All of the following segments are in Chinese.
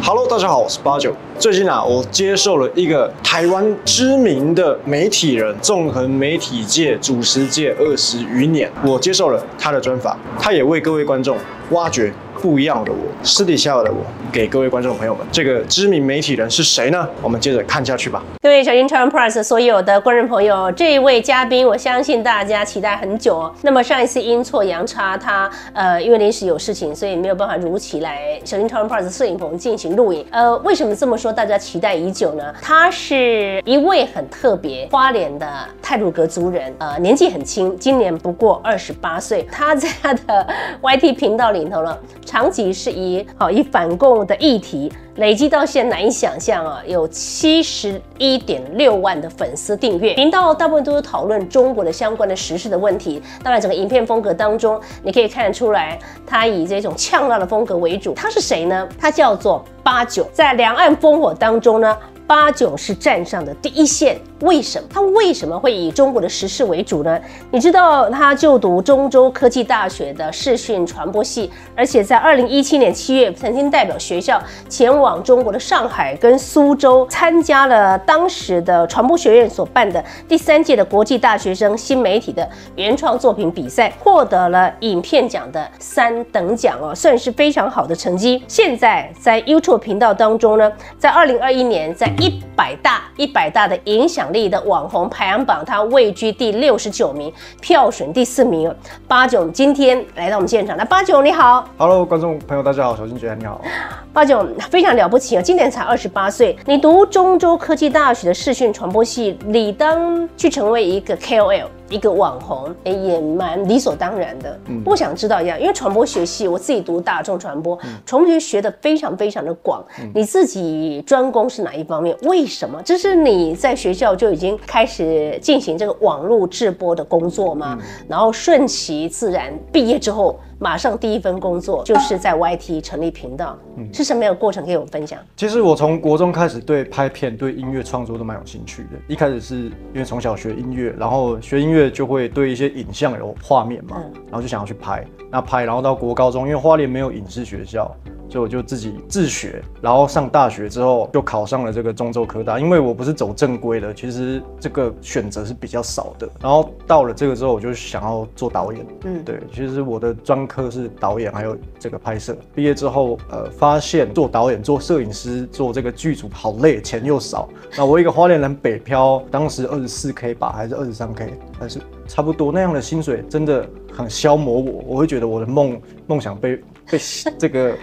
Hello， 大家好，我是八九。最近啊，我接受了一个台湾知名的媒体人，纵横媒体界、主持界20余年，我接受了他的专访，他也为各位观众挖掘不一样的我，私底下的我，给各位观众朋友们，这个知名媒体人是谁呢？我们接着看下去吧。各位小心台湾 Plus 所有的观众朋友，这一位嘉宾，我相信大家期待很久哦。那么上一次阴错阳差，他因为临时有事情，所以没有办法如期来小心台湾 Plus 摄影棚进行录影。为什么这么说？大家期待已久呢？他是一位很特别花莲的太鲁阁族人，年纪很轻，今年不过28岁。他在他的 YT 频道里头呢，长期是以反共的议题累积到现在难以想象啊，有71.6万的粉丝订阅。频道大部分都是讨论中国的相关的时事的问题。当然，整个影片风格当中，你可以看得出来，他以这种呛辣的风格为主。他是谁呢？他叫做八九。在两岸烽火当中呢，八九是站上的第一线。为什么他为什么会以中国的时事为主呢？你知道他就读中州科技大学的视讯传播系，而且在2017年7月曾经代表学校前往中国的上海跟苏州，参加了当时的传播学院所办的第3届的国际大学生新媒体的原创作品比赛，获得了影片奖的3等奖哦，算是非常好的成绩。现在在 YouTube 频道当中呢，在2021年在100大的影响力的网红排行榜，他位居第69名，票选第4名。八九今天来到我们现场，那八九你好 ，Hello， 观众朋友大家好，小新姐你好，八九非常了不起啊，今年才28岁，你读中州科技大学的视讯传播系，理当去成为一个 KOL。一个网红也蛮理所当然的，我想知道一样，因为传播学系我自己读大众传播，传播学学的非常的广，你自己专攻是哪一方面？为什么？这是你在学校就已经开始进行这个网络直播的工作吗？然后顺其自然，毕业之后马上第一份工作就是在 YT 成立频道，是什么样的过程可以我分享？其实我从国中开始对拍片、对音乐创作都蛮有兴趣的。一开始是因为从小学音乐，然后学音乐就会对一些影像有画面嘛，然后就想要去拍。那拍，然后到国高中，因为花莲没有影视学校，所以我就自己自学。然后上大学之后就考上了这个中州科大，因为我不是走正规的，其实这个选择是比较少的。然后到了这个之后，我就想要做导演。对，其实我的专科是导演，还有这个拍摄。毕业之后，发现做导演、做摄影师、做这个剧组好累，钱又少。那我一个花莲人北漂，当时24K 吧，还是23K， 还是差不多那样的薪水，真的很消磨我。我会觉得我的梦想被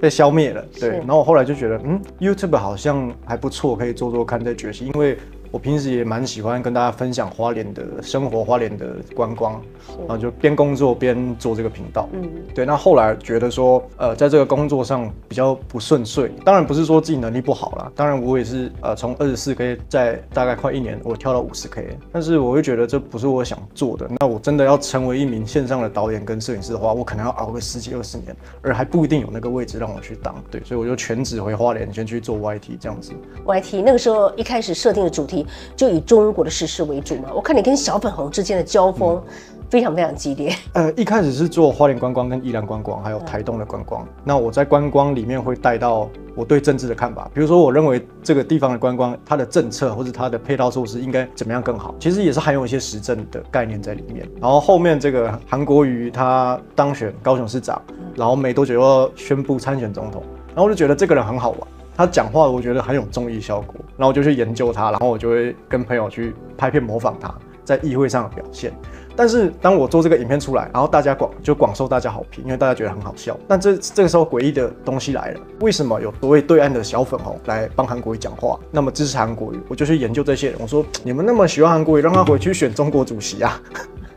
消灭了。对，然后我后来就觉得，YouTube 好像还不错，可以做做看再崛起，因为我平时也蛮喜欢跟大家分享花莲的生活、花莲的观光，然后就边工作边做这个频道。对。那后来觉得说，在这个工作上比较不顺遂，当然不是说自己能力不好啦，当然我也是从24K 在大概快1年我跳到50K， 但是我会觉得这不是我想做的。那我真的要成为一名线上的导演跟摄影师的话，我可能要熬个10几20年，而还不一定有那个位置让我去当。对，所以我就全职回花莲，先去做 YT 这样子。YT 那个时候一开始设定的主题，就以中国的时事为主嘛，我看你跟小粉红之间的交锋非常激烈。一开始是做花莲观光、跟宜兰观光，还有台东的观光。那我在观光里面会带到我对政治的看法，比如说我认为这个地方的观光，它的政策或者它的配套措施应该怎么样更好，其实也是含有一些时政的概念在里面。然后后面这个韩国瑜他当选高雄市长，然后没多久又宣布参选总统，然后我就觉得这个人很好玩。他讲话我觉得很有综艺效果，然后我就去研究他，然后我就会跟朋友去拍片模仿他在议会上的表现。但是当我做这个影片出来，然后大家广受大家好评，因为大家觉得很好笑。但这个时候诡异的东西来了，为什么有多位对岸的小粉红来帮韩国瑜讲话，那么支持韩国瑜？我就去研究这些人，我说你们那么喜欢韩国瑜，让他回去选中国主席啊。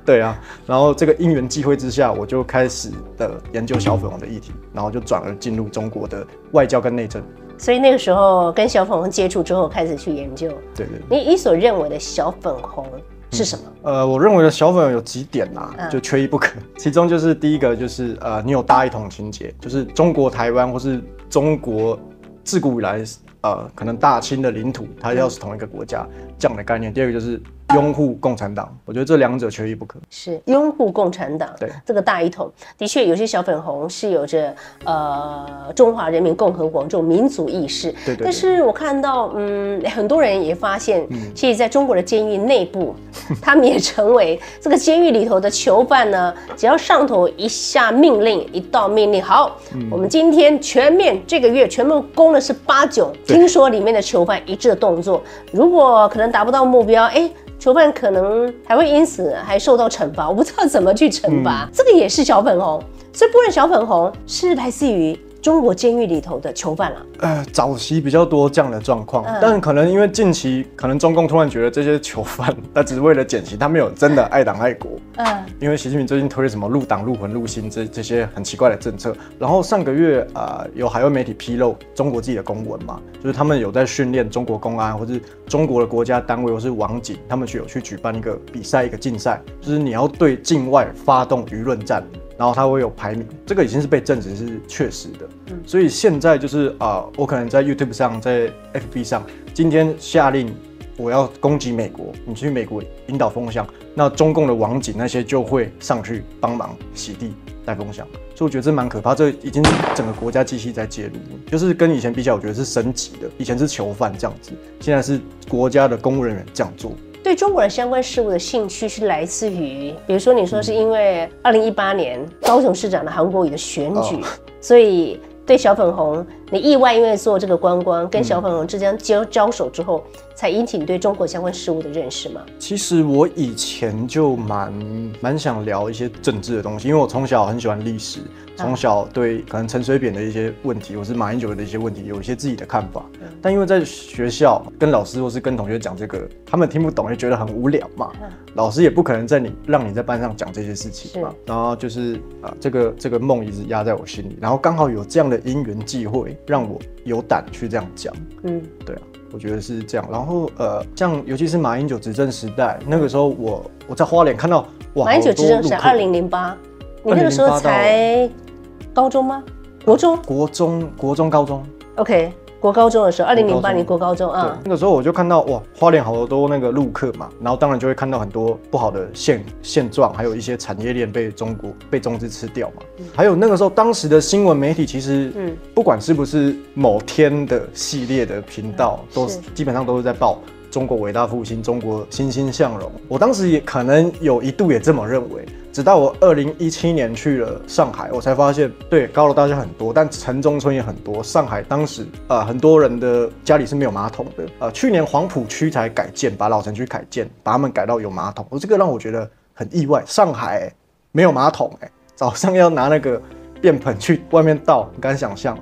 对啊，然后这个因缘际会之下，我就开始研究小粉红的议题，然后就转而进入中国的外交跟内政。所以那个时候跟小粉红接触之后，开始去研究。对，你所认为的小粉红是什么？我认为的小粉红有几点啦，就缺一不可。其中就是第一个就是你有大一统情节，就是中国台湾或是中国自古以来可能大清的领土，它要是同一个国家这样的概念。第二个就是拥护共产党，我觉得这两者缺一不可。是拥护共产党，对这个大一统的确有些小粉红是有着中华人民共和国这种民族意识。对对对。但是我看到，很多人也发现，其实在中国的监狱内部，他们也成为这个监狱里头的囚犯呢。只要上头一下命令，一道命令，好，我们今天全面这个月全部攻的是89。听说里面的囚犯一致的动作，如果可能达不到目标，囚犯可能还会因此还受到惩罚，我不知道怎么去惩罚。这个也是小粉红，所以不论小粉红是来自于中国监狱里头的囚犯了。早期比较多这样的状况，但可能因为近期可能中共突然觉得这些囚犯，他只是为了减刑，他没有真的爱党爱国。因为习近平最近推了什么入党入魂入心这些很奇怪的政策，然后上个月有海外媒体披露中国自己的公文嘛，就是他们有在训练中国公安或是中国的国家单位或是网警，他们有去举办一个比赛一个竞赛，就是你要对境外发动舆论战。然后它会有排名，这个已经是被证实是确实的。所以现在就是我可能在 YouTube 上，在 FB 上，今天下令我要攻击美国，你去美国引导风向，那中共的网警那些就会上去帮忙洗地带风向。所以我觉得这蛮可怕，这已经整个国家机器在介入，就是跟以前比起来，我觉得是升级的。以前是囚犯这样子，现在是国家的公务人员这样做。对中国的相关事务的兴趣是来自于，比如说你说是因为2018年高雄市长的韩国瑜的选举，所以对小粉红，你意外因为做这个观光跟小粉红之间交手之后，才引起你对中国相关事务的认识吗？其实我以前就蛮想聊一些政治的东西，因为我从小很喜欢历史，从小对可能陈水扁的一些问题，或是马英九的一些问题，有一些自己的看法。但因为在学校跟老师或是跟同学讲这个，他们听不懂，也觉得很无聊嘛。老师也不可能让你在班上讲这些事情嘛。然后就是这个梦一直压在我心里，然后刚好有这样的因缘际会，让我有胆去这样讲。对啊，我觉得是这样。然后像尤其是马英九执政时代，那个时候我在花莲看到，哇，马英九执政时代2008，你那个时候才高中吗？国中高中。OK。国高中的时候，2008年国高中啊，那个时候我就看到哇，花莲好多那个陆客嘛，然后当然就会看到很多不好的现状，还有一些产业链被中资吃掉嘛。还有那个时候当时的新闻媒体，其实不管是不是某天的系列的频道，都基本上都是在报中国伟大复兴，中国欣欣向荣。我当时也可能有一度也这么认为，直到我2017年去了上海，我才发现，对，高楼大厦很多，但城中村也很多。上海当时很多人的家里是没有马桶的。去年黄浦区才改建，把老城区改建，把他们改到有马桶。这个让我觉得很意外，上海没有马桶早上要拿那个便盆去外面倒，你敢想象？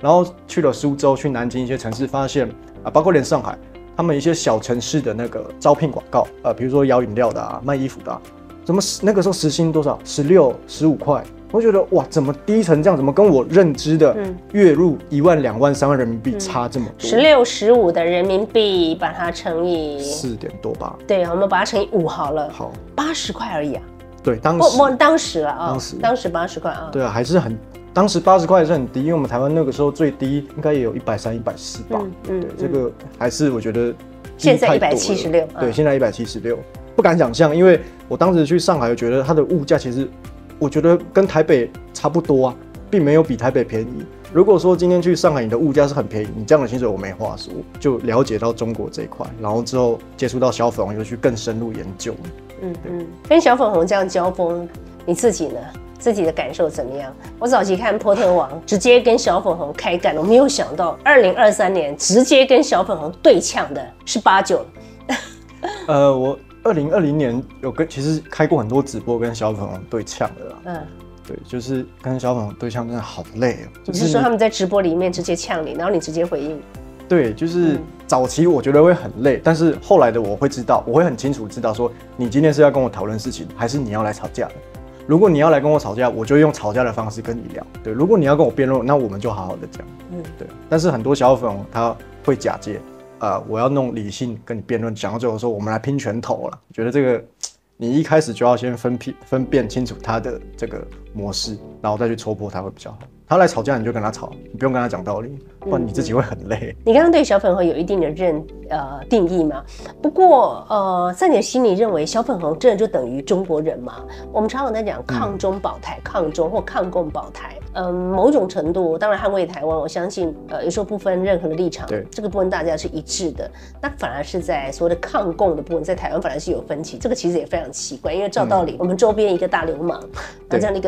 然后去了苏州、去南京一些城市，发现包括连上海。他们一些小城市的那个招聘广告，比如说摇饮料的啊，卖衣服的啊，怎么那个时候时薪多少？16、15块，我觉得哇，怎么低成这样？怎么跟我认知的月入1万、2万、3万人民币差这么多？16、15的人民币，把它乘以4.多吧？对，我们把它乘以5好了，好，80块而已啊。对，当时80块啊。对啊，还是很。当时80块也是很低，因为我们台湾那个时候最低应该也有130、140吧。对，这个还是我觉得低太多了。现在176，对，现在176，不敢想象。因为我当时去上海，觉得它的物价其实，我觉得跟台北差不多啊，并没有比台北便宜。如果说今天去上海，你的物价是很便宜，你这样的薪水我没话说。就了解到中国这一块，然后之后接触到小粉红，就去更深入研究。跟小粉红这样交锋，你自己呢？自己的感受怎么样？我早期看波特王，直接跟小粉红开干，我没有想到2023年直接跟小粉红对呛的是89。我2020年有其实开过很多直播跟小粉红对呛的啦。对，就是跟小粉红对呛真的好累哦。就是说他们在直播里面直接呛你，然后你直接回应。对，就是早期我觉得会很累，但是后来的我会知道，我会很清楚知道说，你今天是要跟我讨论事情，还是你要来吵架的。如果你要来跟我吵架，我就用吵架的方式跟你聊。对，如果你要跟我辩论，那我们就好好的讲。对。但是很多小粉红他会假借，我要弄理性跟你辩论，讲到最后说我们来拼拳头了。觉得这个你一开始就要先分辨清楚他的这个模式，然后再去戳破他会比较好。他来吵架你就跟他吵，你不用跟他讲道理，不然你自己会很累。你刚刚对小粉红有一定的定义嘛？不过在你的心里认为小粉红真的就等于中国人吗？我们常常在讲抗中保台、抗中或抗共保台。某种程度当然捍卫台湾，我相信有时候不分任何的立场，对这个部分大家是一致的。那反而是在所谓的抗共的部分，在台湾反而是有分歧，这个其实也非常奇怪，因为照道理我们周边一个大流氓，那这样一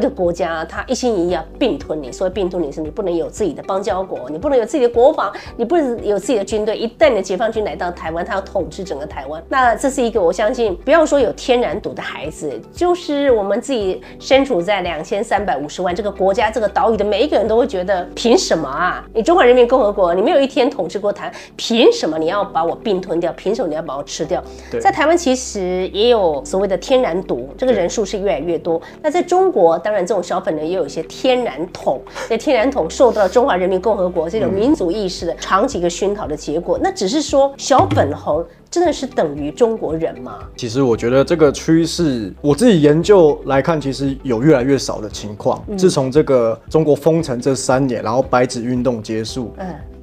个国家，它一心一意要并吞你，所以并吞你是你不能有自己的邦交国，你不能有自己的国防，你不能有自己的军队。一旦你的解放军来到台湾，他要统治整个台湾。那这是一个我相信，不要说有天然毒的孩子，就是我们自己身处在2350万这个国家这个岛屿的每一个人都会觉得，凭什么啊？你中华人民共和国，你没有一天统治过台，凭什么你要把我并吞掉？凭什么你要把我吃掉？在台湾其实也有所谓的天然毒，这个人数是越来越多。那在中国，当然这种小粉人也有一些天然桶，那天然桶受到了中华人民共和国这种民族意识的长期一个熏陶的结果。那只是说小粉红真的是等于中国人吗？其实我觉得这个趋势，我自己研究来看，其实有越来越少的情况。自从这个中国封城这3年，然后白纸运动结束，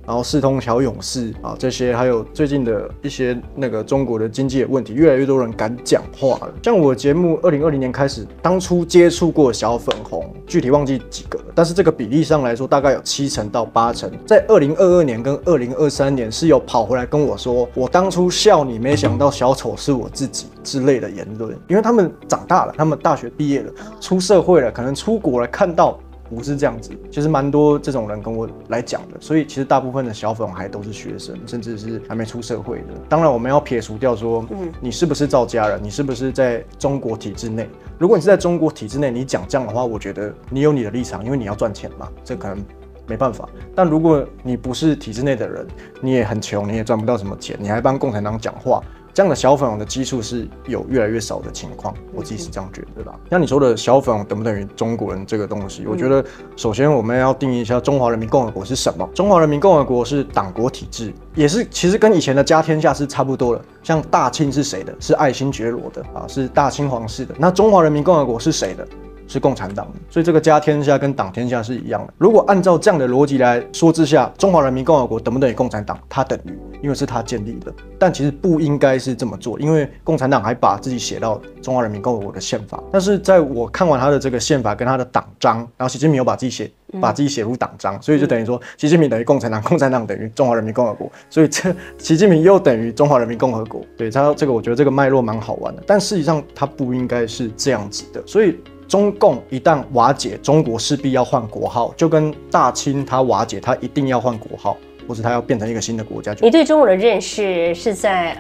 然后四通桥勇士啊这些，还有最近的一些那个中国的经济的问题，越来越多人敢讲话了。像我节目2020年开始，当初接触过小粉红，具体忘记几个了，但是这个比例上来说，大概有70%到80%，在2022年跟2023年是有跑回来跟我说，我当初笑你，没想到小丑是我自己之类的言论，因为他们长大了，他们大学毕业了，出社会了，可能出国了，看到。不是这样子，其实蛮多这种人跟我来讲的，所以其实大部分的小粉红还都是学生，甚至是还没出社会的。当然，我们要撇除掉说，你是不是赵家人，你是不是在中国体制内？如果你是在中国体制内，你讲这样的话，我觉得你有你的立场，因为你要赚钱嘛，这可能没办法。但如果你不是体制内的人，你也很穷，你也赚不到什么钱，你还帮共产党讲话。这样的小粉红的基数是有越来越少的情况，我自己是这样觉得啦。像你说的小粉红等不等于中国人这个东西，我觉得首先我们要定义一下中华人民共和国是什么。中华人民共和国是党国体制，也是其实跟以前的家天下是差不多的。像大清是谁的？是爱新觉罗的啊，是大清皇室的。那中华人民共和国是谁的？是共产党的，所以这个家天下跟党天下是一样的。如果按照这样的逻辑来说之下，中华人民共和国等不等于共产党？它等于，因为是它建立的。但其实不应该是这么做，因为共产党还把自己写到中华人民共和国的宪法。但是在我看完他的这个宪法跟他的党章，然后习近平有把自己写入党章，所以就等于说习近平等于共产党，共产党等于中华人民共和国，所以这习近平又等于中华人民共和国。对他这个，我觉得这个脉络蛮好玩的，但事实上他不应该是这样子的，所以。中共一旦瓦解，中国势必要换国号，就跟大清他瓦解，他一定要换国号，或者他要变成一个新的国家。你对中国的认识是在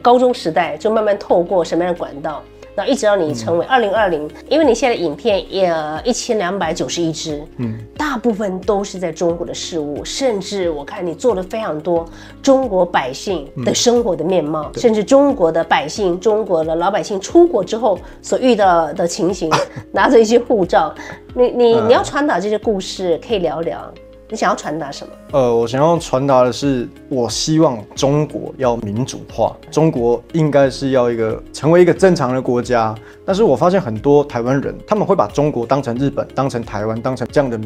高中时代就慢慢透过什么样的管道？然后一直到你成为2020，因为你现在的影片也1291支，大部分都是在中国的事物，甚至我看你做了非常多中国百姓的生活的面貌，甚至中国的百姓、中国的老百姓出国之后所遇到的情形，拿着一些护照，你要传达这些故事，可以聊聊。你想要传达什么？我想要传达的是，我希望中国要民主化，中国应该是要成为一个正常的国家。但是我发现很多台湾人，他们会把中国当成日本、当成台湾、当成这样的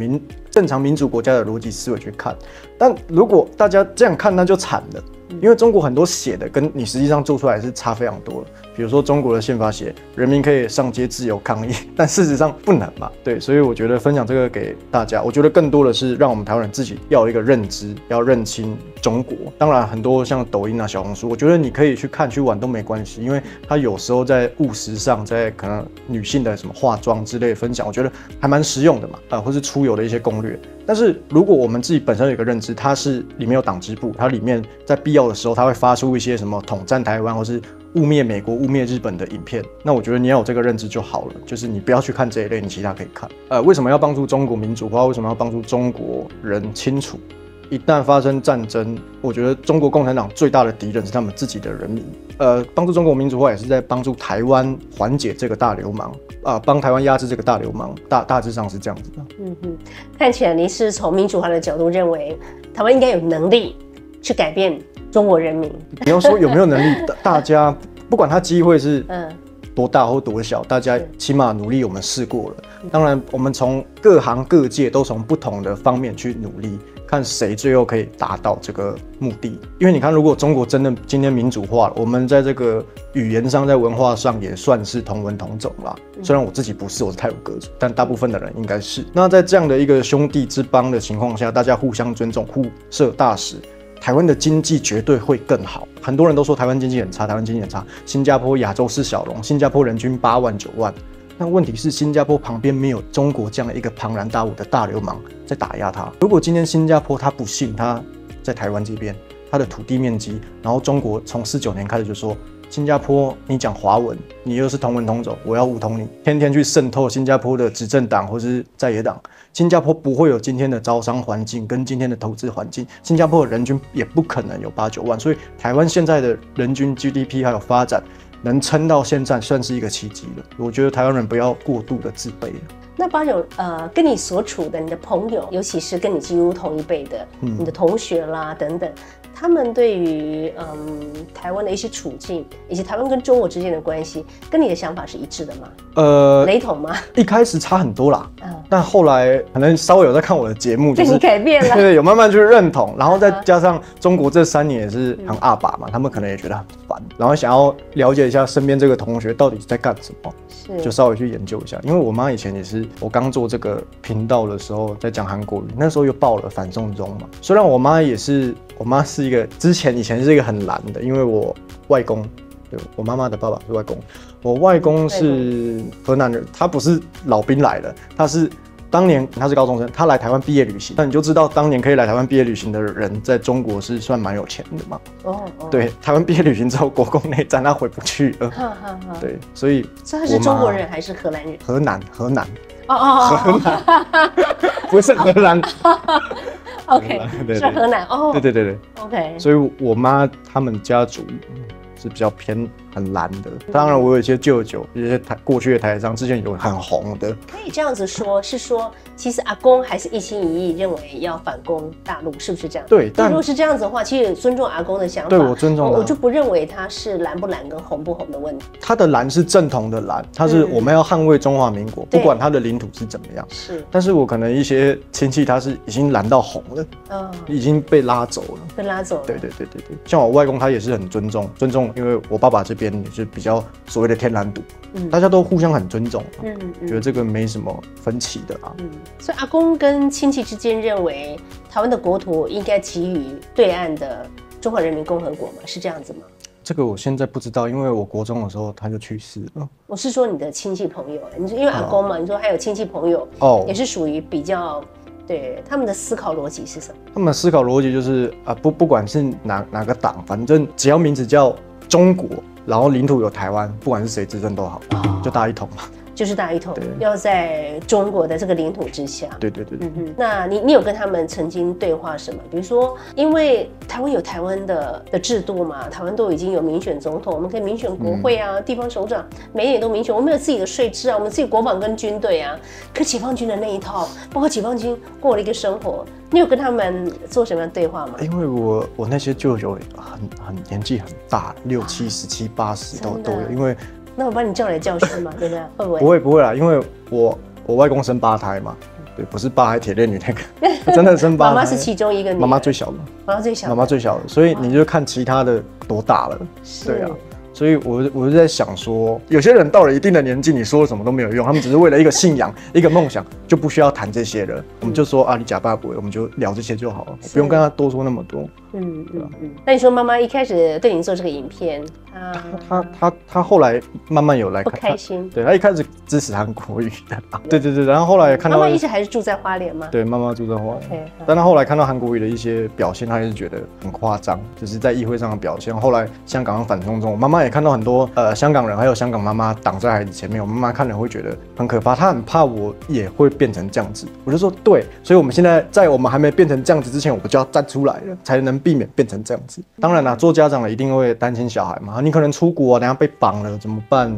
正常民主国家的逻辑思维去看。但如果大家这样看，那就惨了，因为中国很多写的跟你实际上做出来是差非常多的。比如说中国的宪法写人民可以上街自由抗议，但事实上不能嘛。对，所以我觉得分享这个给大家，我觉得更多的是让我们台湾人自己要有一个认知，要认清中国。当然很多像抖音啊、小红书，我觉得你可以去看去玩都没关系，因为它有时候在务实上，在可能女性的什么化妆之类的分享，我觉得还蛮实用的嘛，或是出游的一些攻略。但是如果我们自己本身有一个认知，它是里面有党支部，它里面在必要的时候，它会发出一些什么统战台湾或是污蔑美国、污蔑日本的影片，那我觉得你要有这个认知就好了，就是你不要去看这一类，你其他可以看。为什么要帮助中国民主化？为什么要帮助中国人清楚？一旦发生战争，我觉得中国共产党最大的敌人是他们自己的人民。帮助中国民主化也是在帮助台湾缓解这个大流氓啊，帮台湾压制这个大流氓，大致上是这样子的。看起来你是从民主化的角度认为台湾应该有能力去改变中国人民。你要说有没有能力，大家不管他机会是多大或多小，大家起码努力我们试过了。当然，我们从各行各界都从不同的方面去努力，看谁最后可以达到这个目的。因为你看，如果中国真的今天民主化了，我们在这个语言上、在文化上也算是同文同种啦。虽然我自己不是，我是泰鲁格族，但大部分的人应该是。那在这样的一个兄弟之邦的情况下，大家互相尊重，互设大使。 台湾的经济绝对会更好，很多人都说台湾经济很差，台湾经济很差。新加坡亚洲四小龙，新加坡人均8万9万。但问题是，新加坡旁边没有中国这样的一个庞然大物的大流氓在打压它。如果今天新加坡它不信，它在台湾这边它的土地面积，然后中国从1949年开始就说新加坡你讲华文，你又是同文同种，我要武统你，天天去渗透新加坡的执政党或是在野党。 新加坡不会有今天的招商环境跟今天的投资环境，新加坡的人均也不可能有8、9万，所以台湾现在的人均 GDP 还有发展能撑到现在，算是一个奇迹了。我觉得台湾人不要过度的自卑了。那巴友，跟你所处的你的朋友，尤其是跟你几乎同一辈的，你的同学啦等等，他们对于台湾的一些处境，以及台湾跟中国之间的关系，跟你的想法是一致的吗？雷同吗？一开始差很多啦。但后来可能稍微有在看我的节目，就是改变了，对，有慢慢去认同，然后再加上中国这3年也是很阿爸嘛，他们可能也觉得很烦，然后想要了解一下身边这个同学到底在干什么，就稍微去研究一下。因为我妈以前也是，我刚做这个频道的时候在讲韩国语，那时候又爆了反送中嘛。虽然我妈也是，我妈是一个以前是一个很懒的，因为我外公。 我妈妈的爸爸是外公，我外公是河南人，他不是老兵来的，他是当年他是高中生，他来台湾毕业旅行，那你就知道当年可以来台湾毕业旅行的人，在中国是算蛮有钱的嘛。哦，对，台湾毕业旅行之后，国共内战他回不去了。对，所以他是中国人还是荷兰人？河南。河南，不是荷兰。OK， 是河南哦。对。OK， 所以我妈他们家族。 是比较偏很蓝的，当然我有一些舅舅，有些过去的台商之前有很红的，可以这样子说，是说其实阿公还是一心一意认为要反攻大陆，是不是这样？对，但如果是这样子的话，其实尊重阿公的想法，对我尊重，我就不认为他是蓝不蓝跟红不红的问题。他的蓝是正统的蓝，他是我们要捍卫中华民国，不管他的领土是怎么样。是，但是我可能一些亲戚他是已经蓝到红了，嗯，已经被拉走了，被拉走了。对，像我外公他也是很尊重。 因为我爸爸这边也是比较所谓的天然独，大家都互相很尊重，觉得这个没什么分歧的啊。所以阿公跟亲戚之间认为台湾的国土应该给予对岸的中华人民共和国嘛，是这样子吗？这个我现在不知道，因为我国中的时候他就去世了。我是说你的亲戚朋友，你说因为阿公嘛，你说还有亲戚朋友哦，也是属于比较。 对他们的思考逻辑是什么？他们的思考逻辑就是不管是哪个党，反正只要名字叫中国，然后领土有台湾，不管是谁执政都好，就大一统嘛。就是大一统，要在中国的这个领土之下。对。那你有跟他们曾经对话什么？比如说，因为台湾有台湾的制度嘛，台湾都已经有民选总统，我们可以民选国会啊，地方首长，每一年都民选，我们有自己的税制啊，我们自己国防跟军队啊。可解放军的那一套，包括解放军过了一个生活，你有跟他们做什么样的对话吗？因为我那些舅舅很年纪很大，60、70、80都有，因为。 那我把你叫来教训嘛，对不对？会不会？不会啦，因为我外公生8胎嘛，对，不是8胎铁链女那个，真的生8胎。妈妈是其中一个女，妈妈最小的，所以你就看其他的多大了，对啊。所以我就在想说，有些人到了一定的年纪，你说什么都没有用，他们只是为了一个信仰、一个梦想，就不需要谈这些了。我们就说啊，你假爸不，我们就聊这些就好了，不用跟他多说那么多。那你说妈妈一开始对你做这个影片，她后来慢慢有来看，不开心。对，她一开始支持韩国语的，对。然后后来看到妈妈一直还是住在花莲吗？对，妈妈住在花莲。但她后来看到韩国语的一些表现，她也是觉得很夸张，就是在议会上的表现。后来香港反送中，我妈妈。 也看到很多香港人还有香港妈妈挡在孩子前面，我妈妈看了会觉得很可怕，她很怕我也会变成这样子。我就说对，所以我们现在在我们还没变成这样子之前，我们就要站出来了，才能避免变成这样子。当然啦，做家长的一定会担心小孩嘛，你可能出国啊，等下被绑了怎么办？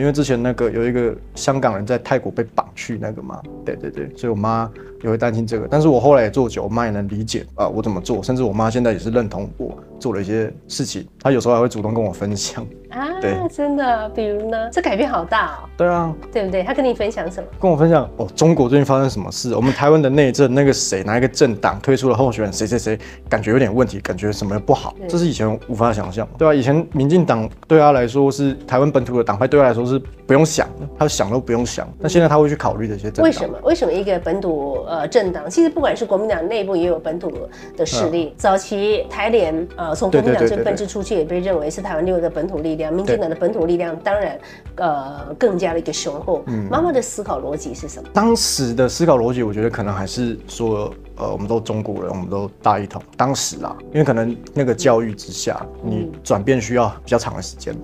因为之前那个有一个香港人在泰国被绑去那个嘛，对对对，所以我妈也会担心这个。但是我后来也做久，我妈也能理解啊，我怎么做，甚至我妈现在也是认同我做了一些事情，她有时候还会主动跟我分享。 啊，对，真的，比如呢，这改变好大哦。对啊，对不对？他跟你分享什么？跟我分享哦，中国最近发生什么事？我们台湾的内政，那个谁，哪一个政党推出了候选人，谁谁谁，感觉有点问题，感觉什么不好，这是以前无法想象。对啊，以前民进党对他来说是台湾本土的党派，对他来说是不用想的，他想都不用想。但现在他会去考虑这些政党。为什么？为什么一个本土政党，其实不管是国民党内部也有本土的势力。早期台联从国民党分支出去，也被认为是台湾6的本土力量。 民进党的本土力量当然，更加的一个雄厚。妈妈的思考逻辑是什么？当时的思考逻辑，我觉得可能还是说，我们都中国人，我们都大一统。当时啊，因为可能那个教育之下，你转变需要比较长的时间。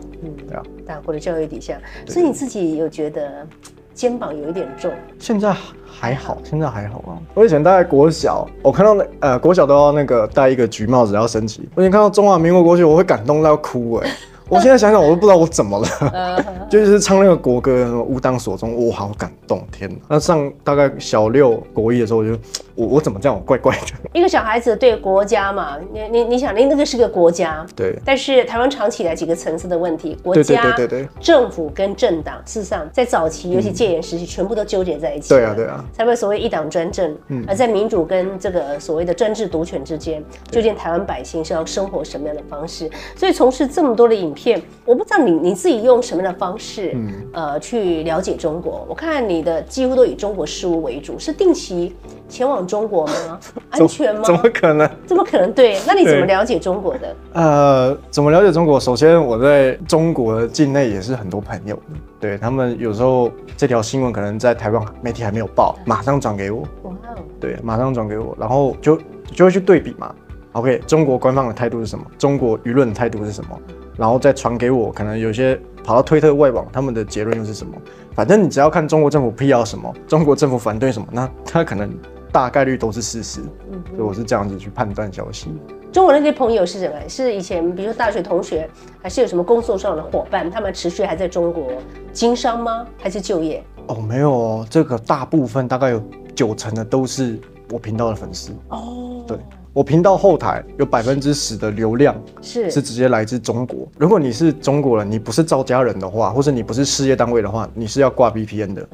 对啊，大国的教育底下，所以你自己有觉得肩膀有一点重？现在还好，现在还好啊。我以前大概国小，我看到国小都要那个戴一个橘帽子要升旗。我以前看到中华民国国旗，我会感动到哭哎。 我现在想想，我都不知道我怎么了，就是唱那个国歌“吾当所钟”，我好感动，天哪！那上大概小六国一的时候，我怎么这样，我怪怪的。一个小孩子对国家嘛，你想，那个是个国家，对。但是台湾长期以来几个层次的问题，国家、政府跟政党，事实上在早期，尤其戒严时期，全部都纠结在一起。对啊，对啊，才会所谓一党专政。而在民主跟这个所谓的专制独权之间，究竟台湾百姓是要生活什么样的方式？所以从事这么多的影片，我不知道你自己用什么样的方式，去了解中国。我看你的几乎都以中国事务为主，是定期前往中国吗？安全吗？怎么可能？怎么可能？对，那你怎么了解中国的？怎么了解中国？首先，我在中国境内也是很多朋友，对他们有时候这条新闻可能在台湾媒体还没有报，马上转给我，对，马上转给我，然后就会去对比嘛。OK， 中国官方的态度是什么？中国舆论的态度是什么？ 然后再传给我，可能有些跑到推特外网，他们的结论又是什么？反正你只要看中国政府辟谣什么，中国政府反对什么，那他可能大概率都是事实。所以我是这样子去判断消息。中国那些朋友是什么？是以前比如说大学同学，还是有什么工作上的伙伴？他们持续还在中国经商吗？还是就业？哦，没有哦，这个大部分大概有90%的都是我频道的粉丝。哦，对。 我频道后台有10%的流量是直接来自中国。如果你是中国人，你不是赵家人的话，或是你不是事业单位的话，你是要挂 VPN 的。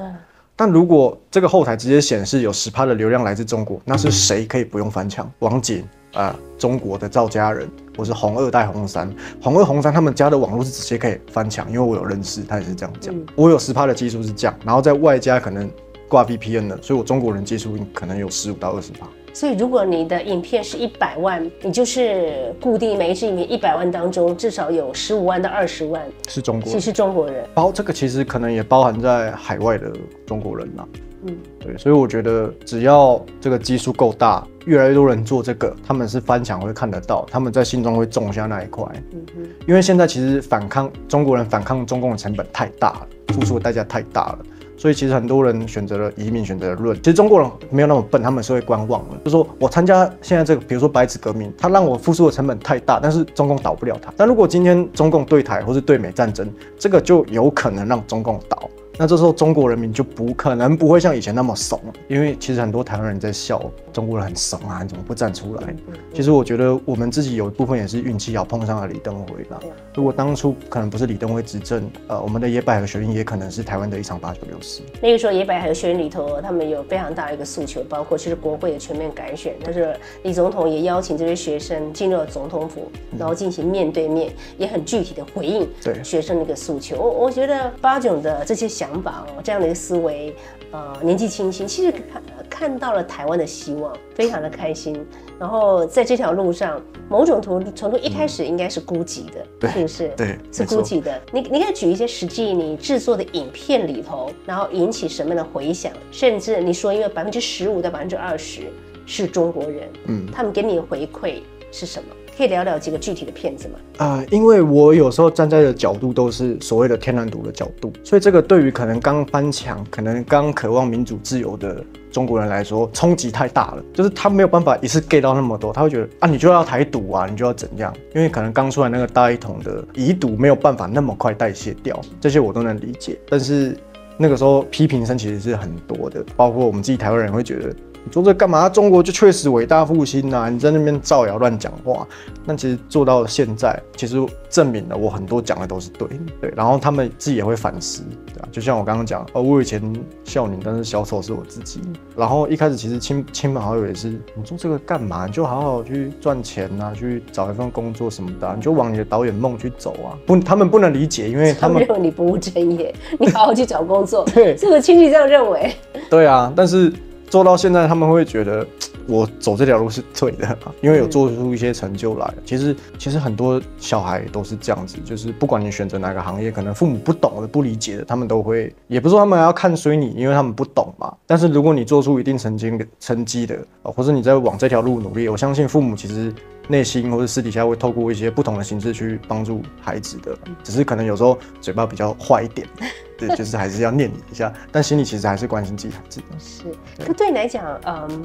但如果这个后台直接显示有10%的流量来自中国，那是谁可以不用翻墙？网警啊、中国的赵家人，我是红2代、红3、红2、红3，他们家的网络是直接可以翻墙，因为我有认识，他也是这样讲。我有10%的技术是这样，然后在外加可能挂 VPN 的，所以我中国人技术可能有15到20%。 所以，如果你的影片是100万，你就是固定每一支影片100万当中，至少有15万到20万是中国人，是中国人。这个其实可能也包含在海外的中国人啦。对，所以我觉得只要这个基数够大，越来越多人做这个，他们是翻墙会看得到，他们在心中会种下那一块。因为现在其实中国人反抗中共的成本太大了，付出的代价太大了。 所以其实很多人选择了移民，选择了论。其实中国人没有那么笨，他们是会观望的。就是说我参加现在这个，比如说白纸革命，它让我付出的成本太大，但是中共倒不了它。但如果今天中共对台或是对美战争，这个就有可能让中共倒。那这时候中国人民就不会像以前那么怂，因为其实很多台湾人在笑中国人很怂啊，你怎么不站出来？其实我觉得我们自己有一部分也是运气好，碰上了李登辉啦。如果当初可能不是李登辉执政，我们的野百合学运也可能是台湾的一场8964。那个时候野百合学运里头，他们有非常大的一个诉求，包括就是国会的全面改选，但是李总统也邀请这些学生进入了总统府，然后进行面对面，也很具体的回应学生的一个诉求。我觉得8囧的这些想法这样的一个思维。年纪轻轻，其实看到了台湾的希望，非常的开心。然后在这条路上，某种程度一开始应该是孤寂的，是不是？对，是孤寂的。你可以举一些实际你制作的影片里头，然后引起什么样的回响？甚至你说，因为15%到20%是中国人，他们给你的回馈是什么？可以聊聊几个具体的片子吗？因为我有时候站在的角度都是所谓的天然独的角度，所以这个对于可能刚翻墙、可能刚渴望民主自由的中国人来说，冲击太大了，就是他没有办法一次 get 到那么多，他会觉得啊，你就要台独啊，你就要怎样？因为可能刚出来那个大一统的遗毒没有办法那么快代谢掉，这些我都能理解。但是那个时候批评声其实是很多的，包括我们自己台湾人会觉得，你做这干嘛？中国就确实伟大复兴啊，你在那边造谣乱讲话。但其实做到现在，其实证明了我很多讲的都是对的，对。然后他们自己也会反思，对啊，就像我刚刚讲，我以前笑你，但是小丑是我自己。然后一开始其实亲朋好友也是，你做这个干嘛？你就好好去赚钱啊，去找一份工作什么的啊，你就往你的导演梦去走啊。他们不能理解，因为他们认为你不务正业，你好好去找工作。对，是我亲戚这样认为。对啊，但是做到现在，他们会觉得我走这条路是对的，因为有做出一些成就来。其实很多小孩都是这样子，就是不管你选择哪个行业，可能父母不懂的、不理解的，他们都会，也不是说他们要看衰你，因为他们不懂嘛。但是如果你做出一定成绩的，或者你在往这条路努力，我相信父母其实内心或者私底下会透过一些不同的形式去帮助孩子的，只是可能有时候嘴巴比较坏一点。对，就是还是要念你一下，但心里其实还是关心自己孩子的。是，可对你来讲，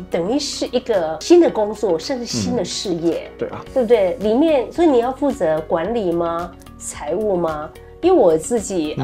等于是一个新的工作，甚至新的事业，对啊，对不对？里面，所以你要负责管理吗？财务吗？因为我自己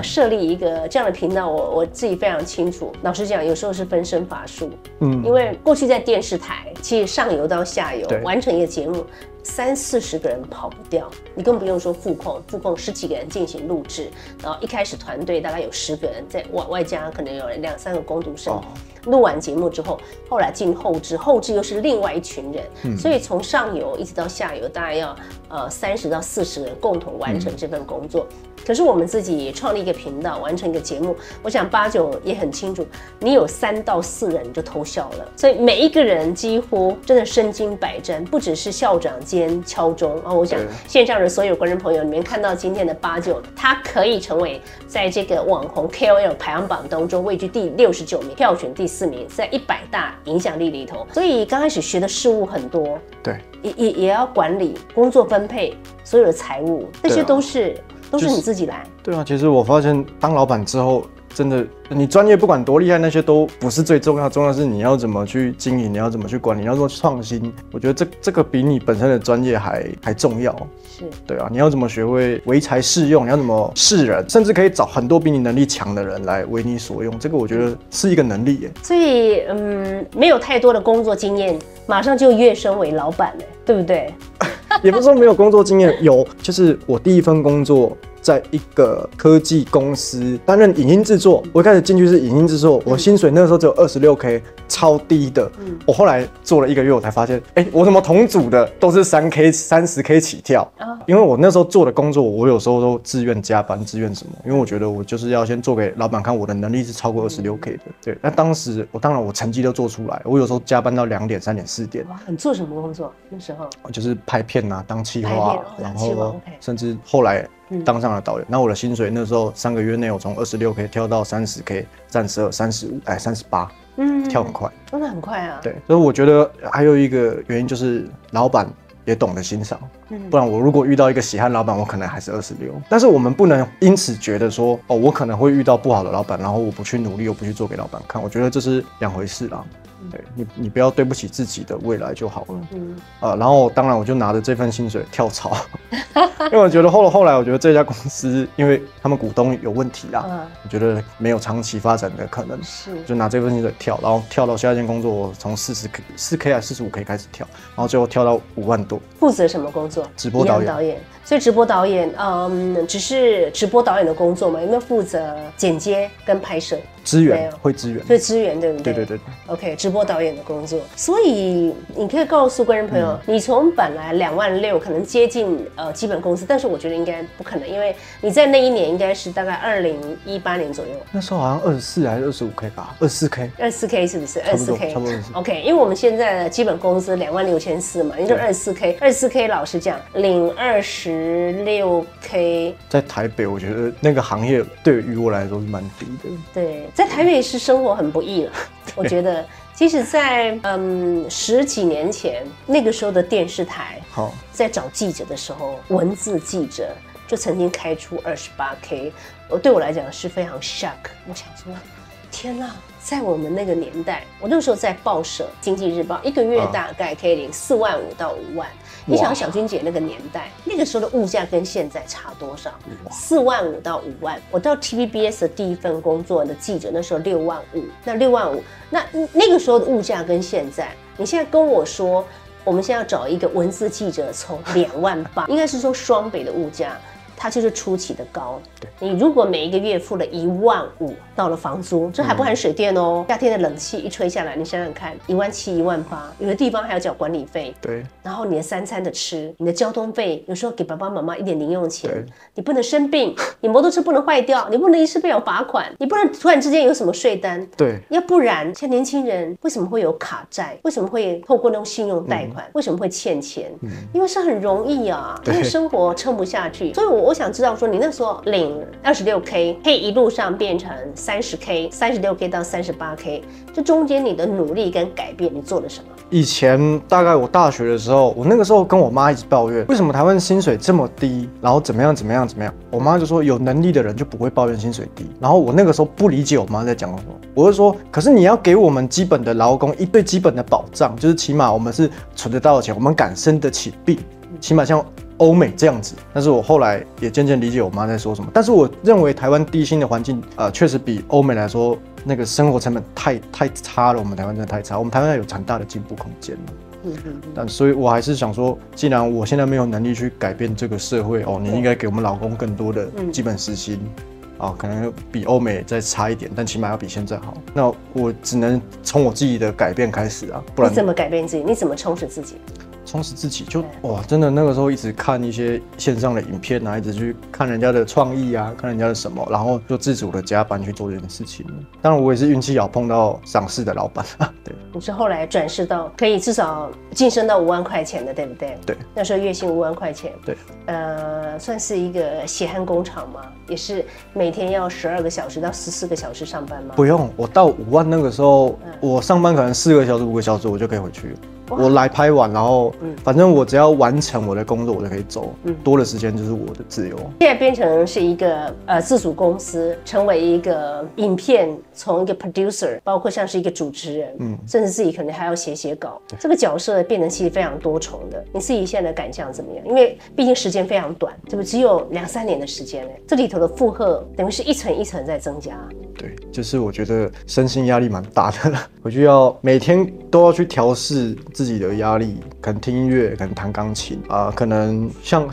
设立一个这样的频道，我自己非常清楚。老实讲，有时候是分身乏术。因为过去在电视台，其实上游到下游完成一个节目，30-40个人跑不掉，你更不用说副控10几个人进行录制，然后一开始团队大概有10个人，在外加可能有2-3个工读生。录完节目之后，后来进后制，后制又是另外一群人，所以从上游一直到下游，大概要30-40个人共同完成这份工作。可是我们自己创立一个频道，完成一个节目，我想8-9也很清楚，你有3到4人你就偷笑了，所以每一个人几乎真的身经百战，不只是校长兼敲钟啊。我想线上的所有观众朋友，你们看到今天的8-9，他可以成为在这个网红 KOL 排行榜当中位居第69名，票选第4名，在100大影响力里头。所以刚开始学的事物很多，对，也要管理、工作分配、所有的财务，这些都是你自己来。对啊，其实我发现当老板之后，真的你专业不管多厉害，那些都不是最重要，重要是你要怎么去经营，你要怎么去管理，你要做创新。我觉得这个比你本身的专业还重要。是，对啊，你要怎么学会唯才适用，你要怎么识人，甚至可以找很多比你能力强的人来为你所用。这个我觉得是一个能力耶。所以没有太多的工作经验，马上就跃升为老板了，对不对？也不是说没有工作经验，有，就是我第一份工作在一个科技公司担任影音制作，我一开始进去是影音制作，我薪水那个时候只有26K，超低的。我后来做了1个月，我才发现，哎，我怎么同组的都是3K、30K 起跳？因为我那时候做的工作，我有时候都自愿加班、自愿什么，因为我觉得我就是要先做给老板看，我的能力是超过26K 的。对，那当时我当然我成绩都做出来，我有时候加班到2点、3点、4点。哇，你做什么工作？那时候就是拍片啊，当企划，然后甚至后来当上了导演。那我的薪水那时候3个月内，我从26K 跳到30K，32、35，哎，38，跳很快，真的很快啊。对，所以我觉得还有一个原因就是老板也懂得欣赏，不然我如果遇到一个喜憨老板，我可能还是26。但是我们不能因此觉得说，哦，我可能会遇到不好的老板，然后我不去努力，我不去做给老板看，我觉得这是2回事啦。对，你不要对不起自己的未来就好了。然后当然我就拿着这份薪水跳槽，因为我觉得后来我觉得这家公司，因为他们股东有问题啦，我觉得没有长期发展的可能，就拿这份薪水跳，然后跳到下一间工作，我从4K 还是45K 开始跳，然后最后跳到5万多。负责什么工作？直播导演。所以直播导演，只是直播导演的工作嘛，有没有负责剪接跟拍摄？支援，所以支援对不对？对对对。OK， 直播导演的工作。所以你可以告诉观众朋友，你从本来2.6万可能接近基本工资，但是我觉得应该不可能，因为你在那一年应该是大概2018年左右，那时候好像24还是25K 吧，24K， 24K 是不是？24K， 差不多。OK， 因为我们现在的基本工资26400嘛，你就24K， 24K 老实讲，领26K， 在台北我觉得那个行业对于我来说是蛮低的。对。在台北是生活很不易了，我觉得。其实在，10几年前，那个时候的电视台，好，在找记者的时候，文字记者就曾经开出28K，对我来讲是非常 shock。我想说，天哪，在我们那个年代，我那个时候在报社《经济日报》，一个月大概可以领4万5到5万。你想小君姐那个年代，那个时候的物价跟现在差多少？4万5到5万。我到 TVBS 的第一份工作的记者，那时候6万5。那6万5，那个时候的物价跟现在，你现在跟我说，我们现在要找一个文字记者，从2万8，应该是说双北的物价。它就是初期的高，你如果每一个月付了1万5，到了房租，这还不含水电哦。夏天的冷气一吹下来，你想想看，1万7、1万8，有的地方还要缴管理费。对，然后你的3餐的吃，你的交通费，有时候给爸爸妈妈一点零用钱，你不能生病，你摩托车不能坏掉，你不能一次被我罚款，你不能突然之间有什么税单。对，要不然像年轻人为什么会有卡债？为什么会透过那种信用贷款？为什么会欠钱？因为是很容易啊，因为生活撑不下去，所以我想知道说，你那时候领26K， 可以一路上变成30K、36K 到38K， 这中间你的努力跟改变，你做了什么？以前大概我大学的时候，我那个时候跟我妈一直抱怨，为什么台湾薪水这么低，然后怎么样。我妈就说，有能力的人就不会抱怨薪水低。然后我那个时候不理解我妈在讲什么，我就说，可是你要给我们基本的劳工一对基本的保障，就是起码我们是存得到的钱，我们敢生得起病，起码像欧美这样子。但是我后来也渐渐理解我妈在说什么。但是我认为台湾低薪的环境，确实比欧美来说，那个生活成本太差了。我们台湾真的太差，我们台湾有很大的进步空间。但所以我还是想说，既然我现在没有能力去改变这个社会哦，你应该给我们劳工更多的基本时薪。可能比欧美再差一点，但起码要比现在好。那我只能从我自己的改变开始啊，不然你怎么改变自己？你怎么充实自己？充实自己就哇，真的那个时候一直看一些线上的影片啊，一直去看人家的创意啊，看人家的什么，然后就自主的加班去做这件事情。当然我也是运气好，碰到赏识的老板。对，你是后来转世到可以至少晋升到5万块钱的，对不对？对，那时候月薪5万块钱。对，算是一个血汗工厂嘛，也是每天要12个小时到14个小时上班吗？不用，我到5万那个时候，我上班可能4个小时5个小时我就可以回去了。我来拍完，然后反正我只要完成我的工作，我就可以走。多的时间就是我的自由。现在变成是一个自主公司，成为一个影片，从一个 producer， 包括像是一个主持人，甚至自己可能还要写稿。这个角色变成其实非常多重的。你自己现在的感想怎么样？因为毕竟时间非常短，对不对？只有2、3年的时间，这里头的负荷等于是一层一层在增加。对，就是我觉得身心压力蛮大的了，我就要每天都要去调试自己的压力，可能听音乐，可能弹钢琴可能像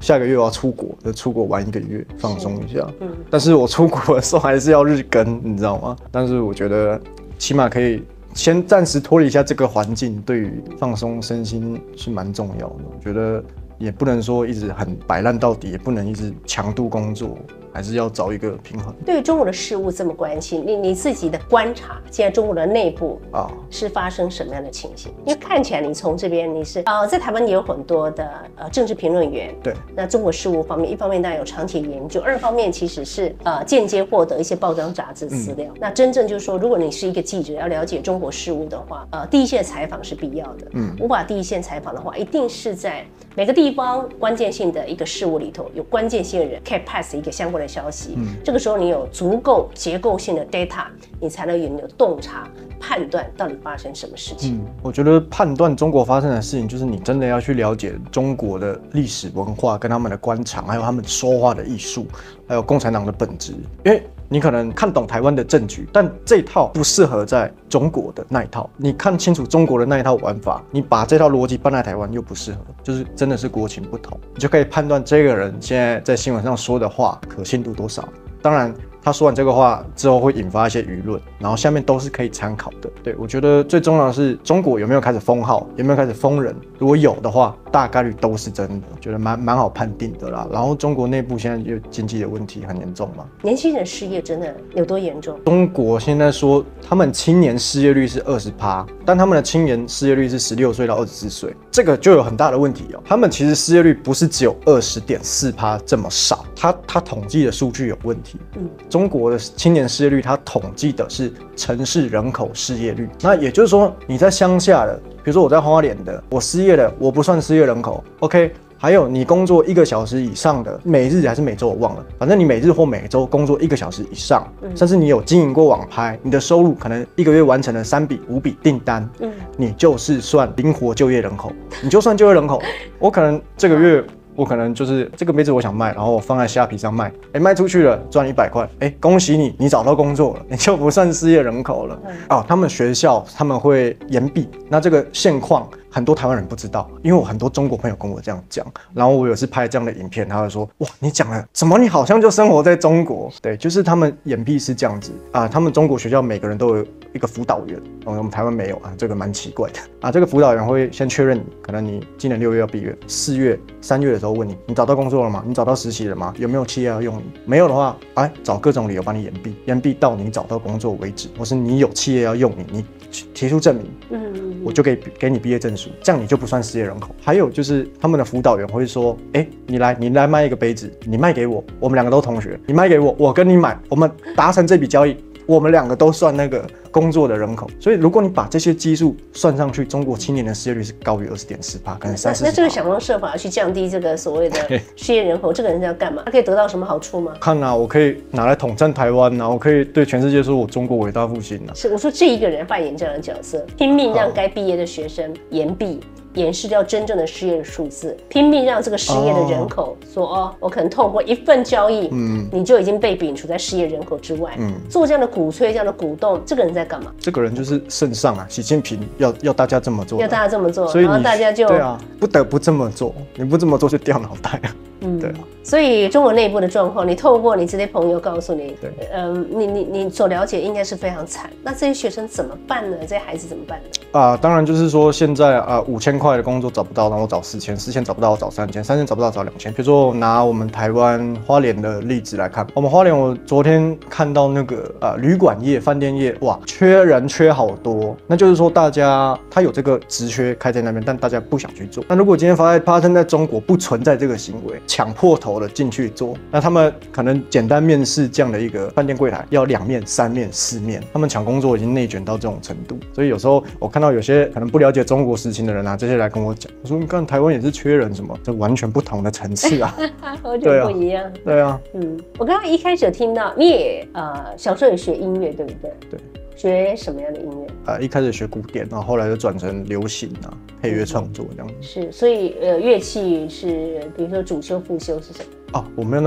下个月我要出国，就出国玩1个月，放松一下。但是我出国的时候还是要日更，你知道吗？但是我觉得起码可以先暂时脱离一下这个环境，对于放松身心是蛮重要的。我觉得也不能说一直很摆烂到底，也不能一直强度工作。还是要找一个平衡。对于中国的事物这么关心，你自己的观察，现在中国的内部是发生什么样的情形？因为看起来你从这边你是在台湾也有很多的政治评论员。对，那中国事务方面，一方面当然有长期研究，二方面其实是间接获得一些报章杂志资料。那真正就是说，如果你是一个记者要了解中国事务的话，第一线采访是必要的。无法第一线采访的话，一定是在每个地方关键性的一个事务里头有关键性的人可以 pass 一个相关的消息，这个时候你有足够结构性的 data， 你才能有洞察判断到底发生什么事情。我觉得判断中国发生的事情，就是你真的要去了解中国的历史文化，跟他们的官场，还有他们说话的艺术，还有共产党的本质。因为你可能看懂台湾的政局，但这一套不适合在中国的那一套。你看清楚中国的那一套玩法，你把这套逻辑搬来台湾又不适合，就是真的是国情不同，你就可以判断这个人现在在新闻上说的话可信度多少。当然，他说完这个话之后会引发一些舆论，然后下面都是可以参考的。对，我觉得最重要的是中国有没有开始封号，有没有开始封人。如果有的话，大概率都是真的，觉得蛮好判定的啦。然后中国内部现在就经济的问题很严重嘛，年轻人失业真的有多严重？中国现在说他们青年失业率是20%，但他们的青年失业率是16岁到24岁，这个就有很大的问题哦。他们其实失业率不是只有20.4%这么少，他统计的数据有问题。中国的青年失业率，他统计的是城市人口失业率，那也就是说你在乡下的。 比如说我在花莲的，我失业了，我不算失业人口 ，OK。还有你工作1个小时以上的，每日还是每周我忘了，反正你每日或每周工作1个小时以上，甚至你有经营过网拍，你的收入可能1个月完成了3笔5笔订单，你就是算灵活就业人口，你就算就业人口。我可能这个月。我可能就是这个杯子我想卖，然后我放在虾皮上卖，哎，卖出去了赚100块，哎，恭喜你，你找到工作了，你就不算失业人口了。哦，他们学校他们会延毕，那这个现况很多台湾人不知道，因为我很多中国朋友跟我这样讲，然后我有次拍这样的影片，他就说哇，你讲了怎么你好像就生活在中国？对，就是他们延毕是这样子啊，他们中国学校每个人都有一个辅导员，我们台湾没有啊，这个蛮奇怪的啊，这个辅导员会先确认你，可能你今年6月要毕业，4月、3月的时候。 都问你，你找到工作了吗？你找到实习了吗？有没有企业要用你？没有的话，哎，找各种理由把你延毕，延毕到你找到工作为止，或是你有企业要用你，你提出证明，我就给你毕业证书，这样你就不算失业人口。还有就是他们的辅导员会说，哎，你来卖一个杯子，你卖给我，我们两个都同学，你卖给我，我跟你买，我们达成这笔交易。 我们两个都算那个工作的人口，所以如果你把这些基数算上去，中国青年的失业率是高于20.4%，可能30%。那这个想方设法去降低这个所谓的失业人口，这个人要干嘛？他可以得到什么好处吗？看啊，我可以拿来统战台湾啊，我可以对全世界说我中国伟大复兴啊。是，我说这一个人扮演这样的角色，拼命让该毕业的学生延毕。 掩饰掉真正的失业的数字，拼命让这个失业的人口说哦，我可能透过一份交易，你就已经被摒除在失业人口之外，做这样的鼓吹、这样的鼓动，这个人在干嘛？这个人就是圣上啊，习近平要大家这么做，要大家这么做，所以然后大家就对啊，不得不这么做，你不这么做就掉脑袋啊，对啊。所以中国内部的状况，你透过你这些朋友告诉你，你所了解应该是非常惨。那这些学生怎么办呢？这些孩子怎么办呢？啊，当然就是说现在啊，5000块的工作找不到，然后我找4000，4000找不到我找3000，3000找不到找2000。比如说我拿我们台湾花莲的例子来看，我们花莲我昨天看到那个旅馆业、饭店业，哇，缺人缺好多。那就是说大家他有这个职缺开在那边，但大家不想去做。那如果今天发生在中国，不存在这个行为，抢破头的进去做，那他们可能简单面试这样的一个饭店柜台要2面、3面、4面，他们抢工作已经内卷到这种程度。所以有时候我看到有些可能不了解中国实情的人啊，这些。 来跟我讲，我说你看台湾也是缺人，什么这完全不同的层次啊，完全不一样。对啊，我刚刚一开始听到你也小时候也学音乐，对不对？对，学什么样的音乐？一开始学古典，然后后来就转成流行啊，配乐创作这样子。是，所以乐器是，比如说主修、副修是什么？ 哦，我没有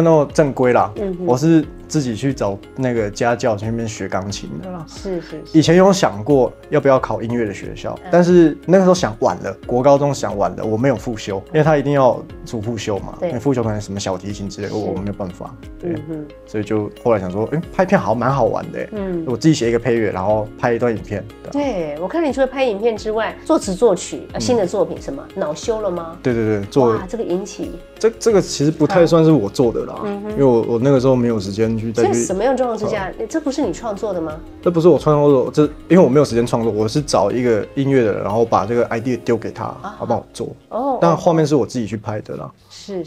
那么正规啦，我是自己去找那个家教去那边学钢琴的啦。是。以前有想过要不要考音乐的学校，但是那个时候想晚了，国高中想晚了，我没有复修，因为他一定要主复修嘛，因为复修可能什么小提琴之类，我没有办法。对，所以就后来想说，哎，拍片好像蛮好玩的，我自己写一个配乐，然后拍一段影片。对，我看你除了拍影片之外，作词作曲，新的作品什么恼羞了吗？对，做哇，这个引起这个其实不。 太算是我做的啦，因为我那个时候没有时间去再去。什么样状况之下，这不是你创作的吗？这不是我创作的，这因为我没有时间创作，我是找一个音乐的人，然后把这个 idea 丢给他，他帮我做。哦，但画面是我自己去拍的啦。是，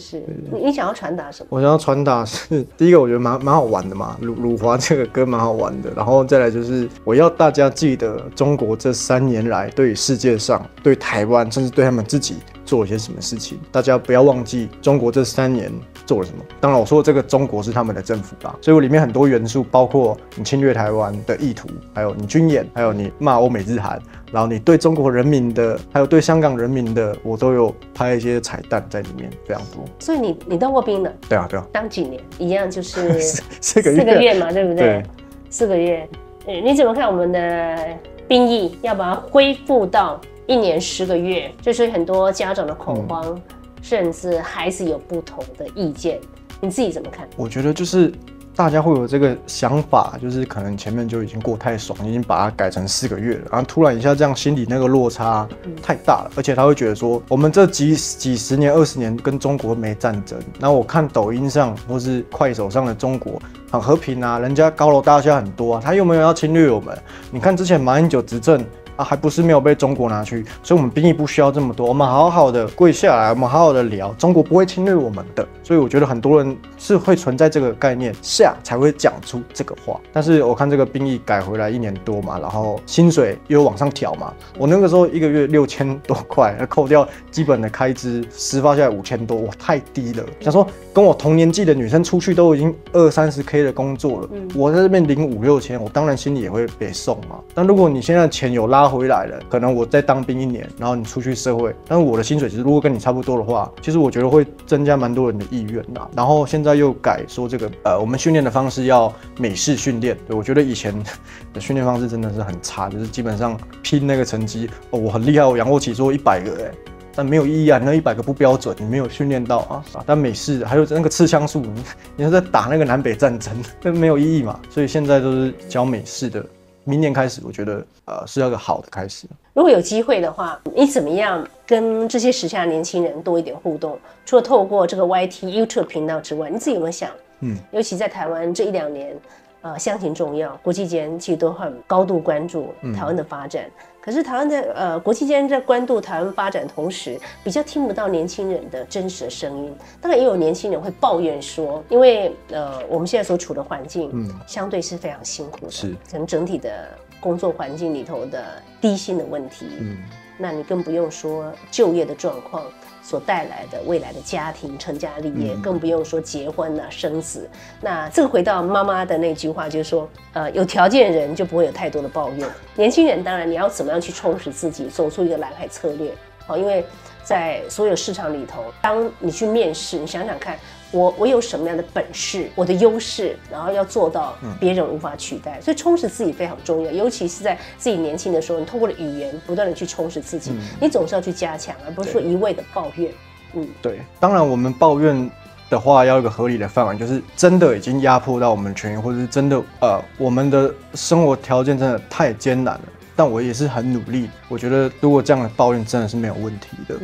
你想要传达什么？我想要传达是第一个，我觉得蛮好玩的嘛，辱华这个歌蛮好玩的，然后再来就是我要大家记得中国这3年来对世界上、对台湾，甚至对他们自己。 做了些什么事情？大家不要忘记中国这3年做了什么。当然，我说这个中国是他们的政府吧，所以我里面很多元素，包括你侵略台湾的意图，还有你军演，还有你骂欧美日韩，然后你对中国人民的，还有对香港人民的，我都有拍一些彩蛋在里面，非常多。所以你当过兵的？对啊，当几年？一样就是四个月嘛，对不对？对，4个月。你怎么看我们的兵役要把它恢复到？ 1年10个月，就是很多家长的恐慌，甚至孩子有不同的意见，你自己怎么看？我觉得就是大家会有这个想法，就是可能前面就已经过太爽，已经把它改成4个月了，然后突然一下这样，心里那个落差太大了，而且他会觉得说，我们这几十年、20年跟中国没战争，然后我看抖音上或是快手上的中国很和平啊，人家高楼大厦很多啊，他又没有要侵略我们。你看之前马英九执政。 啊，还不是没有被中国拿去，所以我们兵役不需要这么多。我们好好的跪下来，我们好好的聊，中国不会侵略我们的。所以我觉得很多人是会存在这个概念下才会讲出这个话。但是我看这个兵役改回来1年多嘛，然后薪水又往上调嘛，我那个时候1个月6000多块，扣掉基本的开支，实发下来5000多，哇，太低了。想说跟我同年纪的女生出去都已经20-30K 的工作了，我在这边领5-6千，我当然心里也会被送嘛。但如果你现在钱有拉 回来了，可能我在当兵1年，然后你出去社会，但是我的薪水其实如果跟你差不多的话，其实我觉得会增加蛮多人的意愿啦。然后现在又改说这个我们训练的方式要美式训练，对我觉得以前的训练方式真的是很差，就是基本上拼那个成绩，哦，我很厉害，我仰卧起坐100个欸。 但没有意义啊！你那100个不标准，你没有训练到啊！但美式还有那个刺枪术，你是在打那个南北战争，那没有意义嘛。所以现在都是教美式的。 明年开始，我觉得是要个好的开始。如果有机会的话，你怎么样跟这些时下年轻人多一点互动？除了透过这个 YT、YouTube 频道之外，你自己有没有想？尤其在台湾这1-2年，相形重要，国际间其实都很高度关注台湾的发展。可是台湾在国际间在关注台湾发展同时，比较听不到年轻人的真实的声音。当然也有年轻人会抱怨说，因为我们现在所处的环境，相对是非常辛苦的，可能整体的工作环境里头的低薪的问题，那你更不用说就业的状况所带来的未来的家庭成家立业，更不用说结婚啊生子。那这个回到妈妈的那句话，就是说，有条件的人就不会有太多的抱怨。年轻人当然你要怎么样 去充实自己，走出一个蓝海策略。好，因为在所有市场里头，当你去面试，你想想看，我有什么样的本事，我的优势，然后要做到别人无法取代。所以充实自己非常重要，尤其是在自己年轻的时候，你通过了语言不断的去充实自己，你总是要去加强，而不是说一味的抱怨。对，当然我们抱怨 的话，要一个合理的范围，就是真的已经压迫到我们权益，或者是真的我们的生活条件真的太艰难了。但我也是很努力，我觉得如果这样的抱怨真的是没有问题的。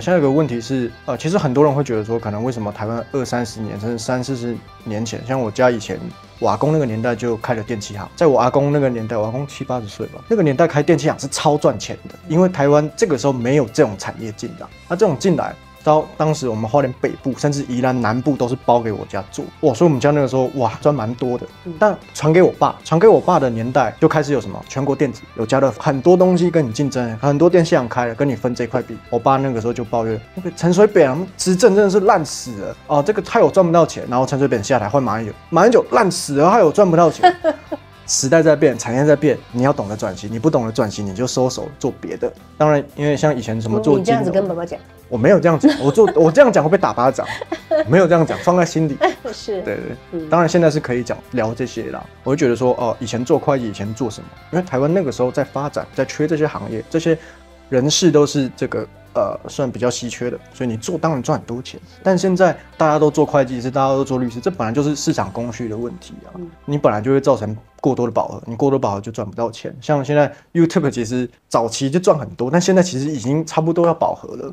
现在有个问题是，其实很多人会觉得说，可能为什么台湾20-30年，甚至30-40年前，像我家以前我阿公那个年代就开了电器行，在我阿公那个年代，我阿公70-80岁吧，那个年代开电器行是超赚钱的，因为台湾这个时候没有这种产业进来，那这种进来 到当时我们花莲北部甚至宜兰南部都是包给我家做，哇！所以我们家那个时候哇赚蛮多的。但传给我爸的年代就开始有什么全国电子有家的很多东西跟你竞争，很多电器行开了跟你分这块饼。我爸那个时候就抱怨那个陈水扁执政真的是烂死了啊，这个害我赚不到钱。然后陈水扁下台换马英九，马英九烂死了，害我赚不到钱。时代在变，产业在变，你要懂得转型，你不懂得转型你就收手做别的。当然，因为像以前什么做金融，你这样子跟爸爸讲。 我没有这样讲，我这样讲会被打巴掌。没有这样讲，放在心里。是，对对。当然现在是可以讲聊这些啦。我会觉得说，哦，以前做会计，以前做什么？因为台湾那个时候在发展，在缺这些行业，这些人士都是这个算比较稀缺的，所以你做当然赚很多钱。但现在大家都做会计师，大家都做律师，这本来就是市场供需的问题啊。你本来就会造成 过多的饱和，你过多饱和就赚不到钱。像现在 YouTube 其实早期就赚很多，但现在其实已经差不多要饱和了。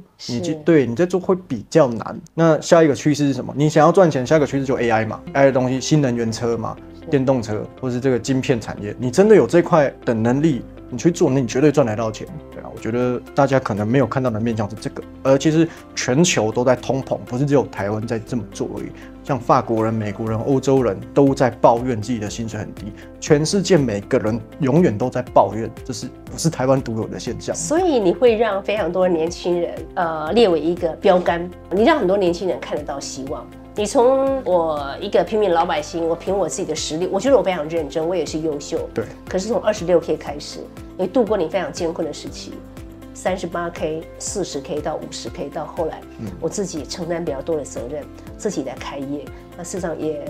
你在做会比较难。那下一个趋势是什么？你想要赚钱，下一个趋势就 AI 嘛 ，AI 的东西，新能源车嘛，电动车，或是这个晶片产业，你真的有这块的能力，你去做，你绝对赚得到钱。对啊，我觉得大家可能没有看到的面向是这个，其实全球都在通膨，不是只有台湾在这么做而已。 像法国人、美国人、欧洲人都在抱怨自己的薪水很低，全世界每个人永远都在抱怨，这是不是台湾独有的现象？所以你会让非常多年轻人列为一个标杆，你让很多年轻人看得到希望。你从我一个平民老百姓，我凭我自己的实力，我觉得我非常认真，我也是优秀。对。可是从26K 开始，你度过你非常艰困的时期。 38K、40K 到50K， 到后来，我自己承担比较多的责任，自己来开业，那事实上也，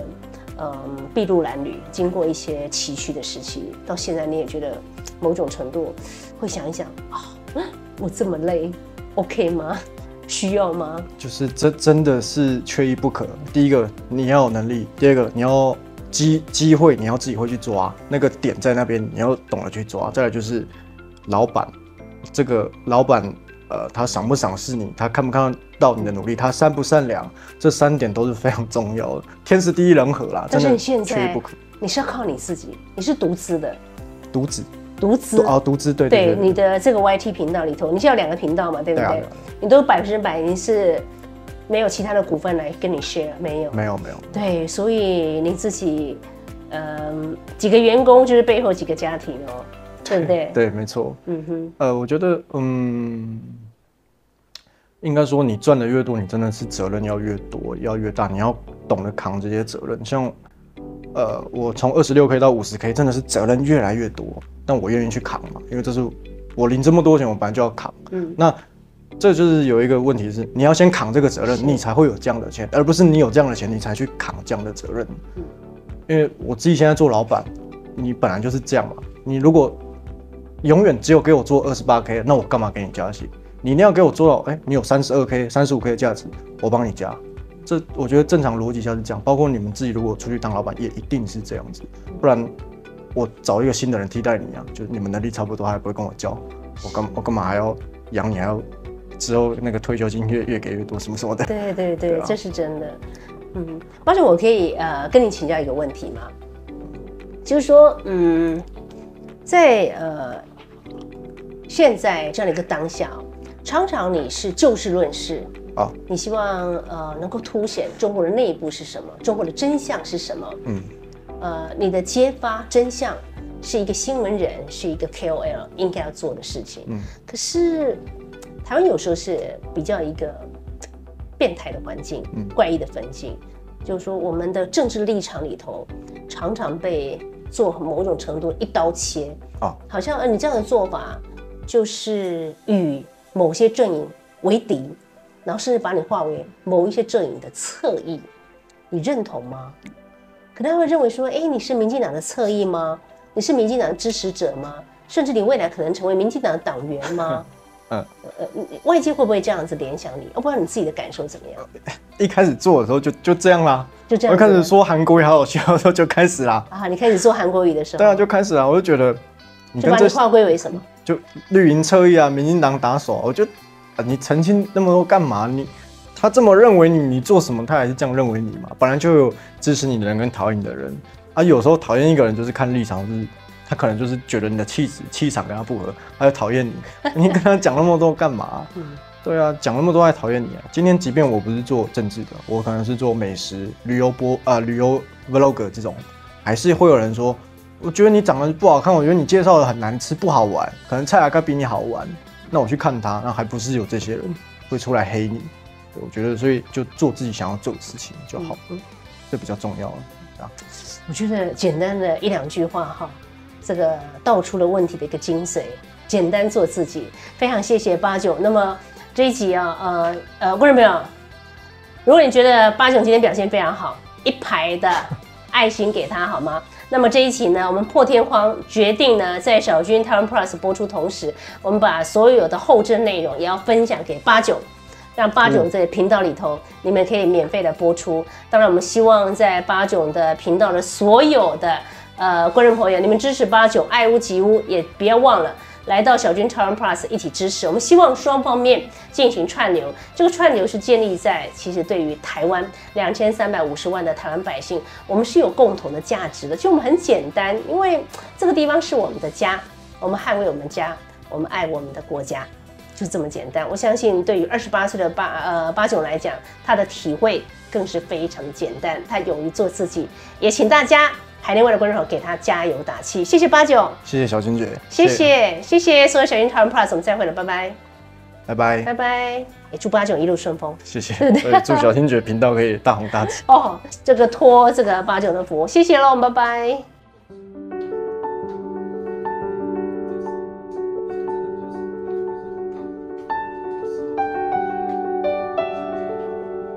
筚路蓝缕，经过一些崎岖的时期，到现在你也觉得某种程度会想一想啊、哦，我这么累 ，OK 吗？ 需要吗？就是真的是缺一不可。第一个你要有能力，第二个你要机会你要自己会去抓，那个点在那边，你要懂得去抓。再来就是老板，这个老板他赏不赏识你，他看不看到你的努力，他善不善良，这3点都是非常重要的。天时地利人和啦，但是你现在你是要靠你自己，你是独资的，独资哦，独资对，你的这个 YT 频道里头，你现在有2个频道嘛，对不对？对啊、你都100%你是。 没有其他的股份来跟你 share， 没有。对，所以你自己，几个员工就是背后几个家庭哦，对不对？对，没错。嗯哼，我觉得，应该说你赚的越多，你真的是责任要越多，要越大，你要懂得扛这些责任。像，我从26K 到50K， 真的是责任越来越多，但我愿意去扛嘛，因为这是我领这么多钱，我本来就要扛。嗯，那。 这就是有一个问题是，你要先扛这个责任，你才会有这样的钱，而不是你有这样的钱，你才去扛这样的责任。因为我自己现在做老板，你本来就是这样嘛。你如果永远只有给我做28K， 那我干嘛给你加薪？你一定要给我做到，哎，你有32K、35K 的价值，我帮你加。这我觉得正常逻辑下是这样，包括你们自己如果出去当老板，也一定是这样子。不然我找一个新的人替代你啊，就你们能力差不多，还不会跟我较，我干嘛还要养你，还要？ 之后那个退休金越给越多什么什么的，对对对，对啊、这是真的。嗯，而且我可以跟你请教一个问题吗？就是说，在现在这样的一个当下，常常你是就事论事啊，哦、你希望能够凸显中国的内部是什么，中国的真相是什么？嗯，你的揭发真相是一个新闻人，是一个 KOL 应该要做的事情。嗯，可是。 台湾有时候是比较一个变态的环境，怪异的环境，就是说我们的政治立场里头，常常被做某种程度一刀切，哦，好像你这样的做法就是与某些阵营为敌，然后甚至把你化为某一些阵营的侧翼，你认同吗？可能他会认为说，哎，你是民进党的侧翼吗？你是民进党的支持者吗？甚至你未来可能成为民进党的党员吗？外界会不会这样子联想你？我不知道你自己的感受怎么样。一开始做的时候就这样啦，就这样。我开始说韩国语好好笑的时候就开始啦。啊，你开始说韩国语的时候，对啊，就开始啦。我就觉得，就把你划归为什么？就绿营侧翼啊，民进党打手。我就，你澄清那么多干嘛？他这么认为你，你做什么他还是这样认为你嘛？本来就有支持你的人跟讨厌你的人啊。有时候讨厌一个人就是看立场，就是。 他可能就是觉得你的气场跟他不合，他就讨厌你。你跟他讲那么多干嘛、啊？对啊，讲那么多还讨厌你啊！今天即便我不是做政治的，我可能是做美食、旅游 vlog 这种，还是会有人说，我觉得你长得不好看，我觉得你介绍的很难吃，不好玩，可能蔡阿嘎比你好玩。那我去看他，那还不是有这些人会出来黑你？我觉得，所以就做自己想要做的事情就好了，这比较重要了。啊，我觉得简单的1-2句话哈。 这个道出了问题的一个精髓，简单做自己。非常谢谢八炯。那么这一集啊，观众朋友，如果你觉得八炯今天表现非常好，1排的爱心给他好吗？那么这一期呢，我们破天荒决定呢，在小军台湾 Plus 播出同时，我们把所有的后置内容也要分享给八炯。 让八炯在频道里头，你们可以免费的播出。当然，我们希望在八炯的频道的所有的观众朋友，你们支持八炯，爱屋及乌，也不要忘了来到小军台湾 Plus 一起支持。我们希望双方面进行串流，这个串流是建立在其实对于台湾2350万的台湾百姓，我们是有共同的价值的。就我们很简单，因为这个地方是我们的家，我们捍卫我们家，我们爱我们的国家。 就这么简单，我相信对于28岁的八炯来讲，他的体会更是非常简单。他勇于做自己，也请大家海内外的观众朋友给他加油打气。谢谢八炯，谢谢小军姐，谢谢所有小军台湾 Plus， 我们再会了，拜拜，拜拜，也祝八炯一路顺风，谢谢，对对，祝小军姐频道可以大红大紫。哦，这个托这个八炯的福，谢谢喽，拜拜。